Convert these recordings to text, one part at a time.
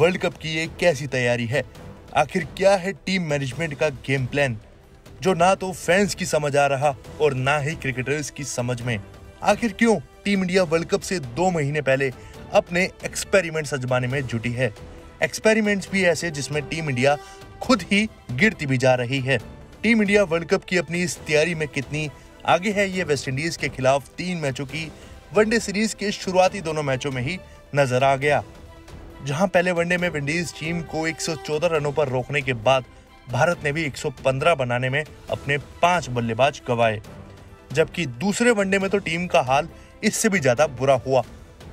World cup की ये कैसी तैयारी है, आखिर क्या है टीम मैनेजमेंट का गेम प्लान जो ना तो फैंस की समझ आ रहा और ना ही क्रिकेटर्स की समझ में। आखिर क्यों टीम इंडिया वर्ल्ड कप से 2 महीने पहले अपने एक्सपेरिमेंट्स आजमाने में जुटी है। एक्सपेरिमेंट्स भी ऐसे जिसमें टीम इंडिया खुद ही गिरती भी जा रही है। टीम इंडिया वर्ल्ड कप की अपनी इस तैयारी में कितनी आगे है ये वेस्टइंडीज के खिलाफ 3 मैचों की वनडे सीरीज के शुरुआती दोनों मैचों में ही नजर आ गया। जहां पहले वनडे में विंडीज टीम को 114 रनों पर रोकने के बाद भारत ने भी 115 बनाने में अपने 5 बल्लेबाज गंवाए, जबकि दूसरे वनडे में तो टीम का हाल इससे भी ज्यादा बुरा हुआ।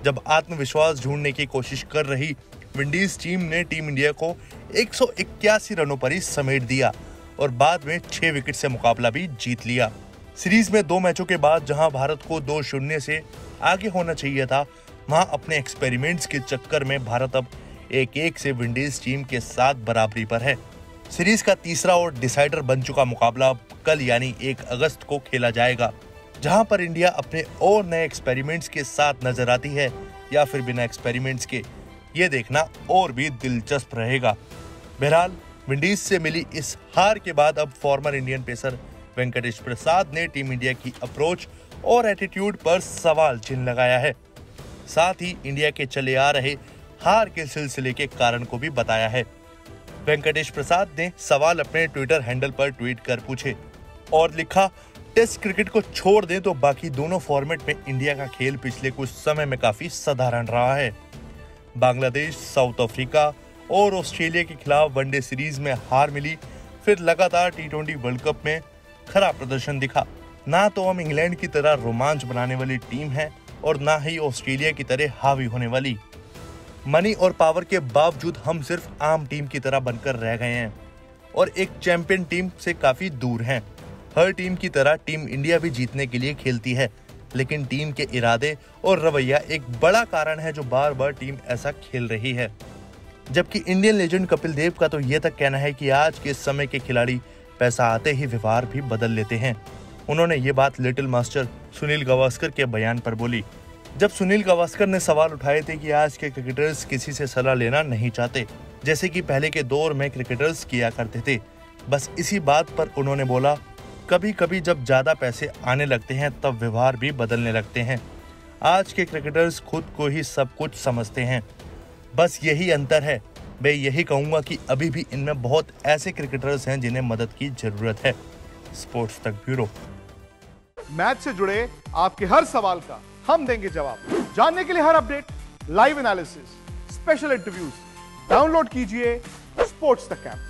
जब आत्मविश्वास ढूंढने की कोशिश कर रही विंडीज टीम ने टीम इंडिया को 181 रनों पर ही समेट दिया और बाद में 6 विकेट से मुकाबला भी जीत लिया। सीरीज में 2 मैचों के बाद जहां भारत को 2-0 से आगे होना चाहिए था, वहां अपने एक्सपेरिमेंट्स के चक्कर में भारत अब 1-1 से विंडीज टीम के साथ बराबरी पर है। सीरीज का तीसरा और डिसाइडर बन चुका मुकाबला कल यानी 1 अगस्त को खेला जाएगा, जहां पर इंडिया अपने और नए एक्सपेरिमेंट्स के साथ नजर आती है या फिर बिना एक्सपेरिमेंट्स के, ये देखना और भी दिलचस्प रहेगा। बहरहाल विंडीज से मिली इस हार के बाद अब former Indian pacer Venkatesh Prasad ने टीम इंडिया की अप्रोच और एटीट्यूड पर सवाल चिन्ह लगाया है। साथ ही इंडिया के चले आ रहे हार के सिलसिले के कारण को भी बताया है। वेंकटेश प्रसाद ने सवाल अपने ट्विटर हैंडल पर ट्वीट कर पूछे और लिखा, टेस्ट क्रिकेट को छोड़ दें तो बाकी दोनों फॉर्मेट में इंडिया का खेल पिछले कुछ समय में काफी साधारण रहा है। बांग्लादेश, साउथ अफ्रीका और ऑस्ट्रेलिया के खिलाफ वनडे सीरीज में हार मिली, फिर लगातार टी20 वर्ल्ड कप में खराब प्रदर्शन दिखा। ना तो हम इंग्लैंड की तरह रोमांच बनाने वाली टीम है और ना ही ऑस्ट्रेलिया की तरह हावी होने वाली। मनी और पावर के बावजूद हम सिर्फ आम टीम की तरह बनकर रह गए हैं और एक चैंपियन टीम से काफी दूर हैं। हर टीम की तरह टीम इंडिया भी जीतने के लिए खेलती है, लेकिन टीम के इरादे और रवैया एक बड़ा कारण है जो बार बार टीम ऐसा खेल रही है। जबकि इंडियन लेजेंड कपिल देव का तो ये तक कहना है कि आज के समय के खिलाड़ी पैसा आते ही व्यवहार भी बदल लेते हैं। उन्होंने ये बात लिटिल मास्टर सुनील गावस्कर के बयान पर बोली, जब सुनील गावस्कर ने सवाल उठाए थे कि आज के क्रिकेटर्स किसी से सलाह लेना नहीं चाहते, जैसे कि पहले के दौर में क्रिकेटर्स किया करते थे। बस इसी बात पर उन्होंने बोला, कभी कभी जब ज़्यादा पैसे आने लगते हैं तब व्यवहार भी बदलने लगते हैं। आज के क्रिकेटर्स खुद को ही सब कुछ समझते हैं, बस यही अंतर है। मैं यही कहूँगा कि अभी भी इनमें बहुत ऐसे क्रिकेटर्स हैं जिन्हें मदद की जरूरत है। स्पोर्ट्स तक ब्यूरो। मैच से जुड़े आपके हर सवाल का हम देंगे जवाब। जानने के लिए हर update, live analysis, special interviews download कीजिए स्पोर्ट्स तक ऐप।